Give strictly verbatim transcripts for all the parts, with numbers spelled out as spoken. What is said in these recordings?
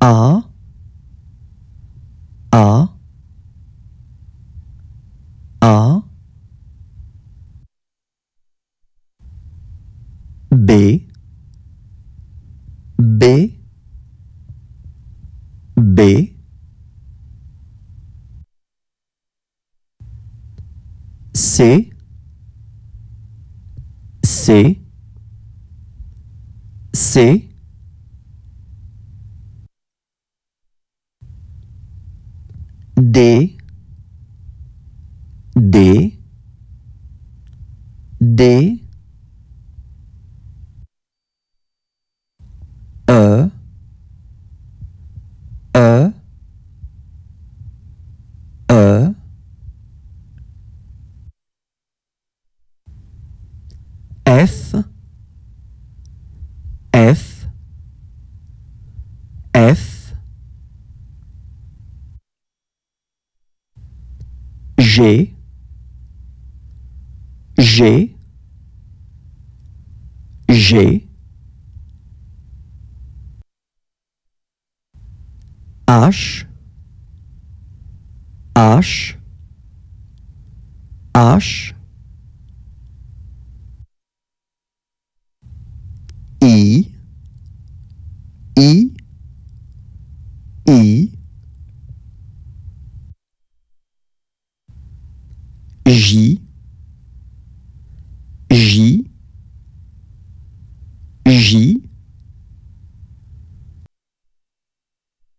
A, A, A, B, B, B, C, C, C, D, D, D, E, E, E, F, F, F, G, G, G, H, H, H, I, I, I, J, J, J,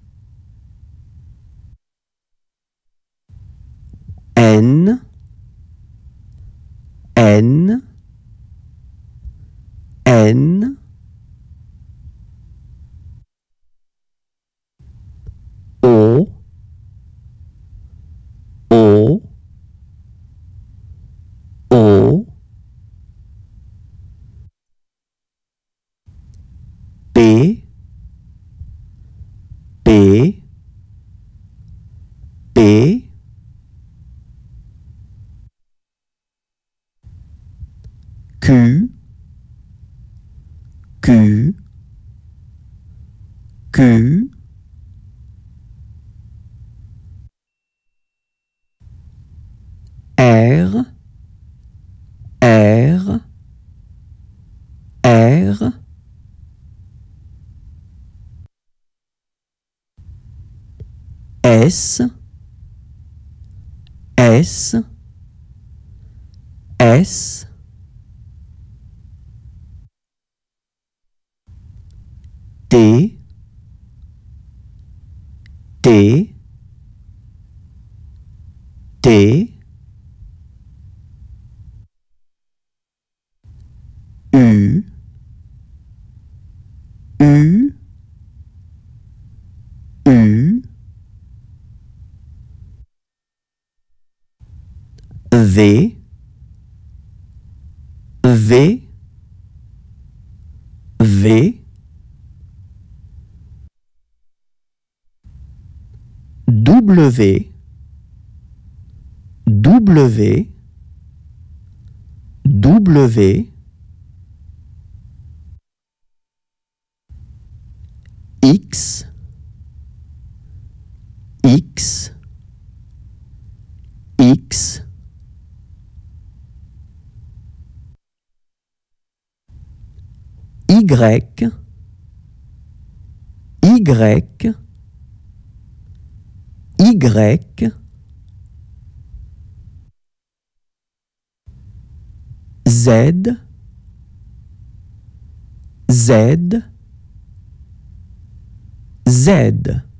N, N, N, O, O, O, P, P, P, Q, Q, Q, R, R, R, S, S, S, T, T, T, U, U, U, V, V, V, W, W, W, X, X, X, Y, Y, Y, Z, Z, Z.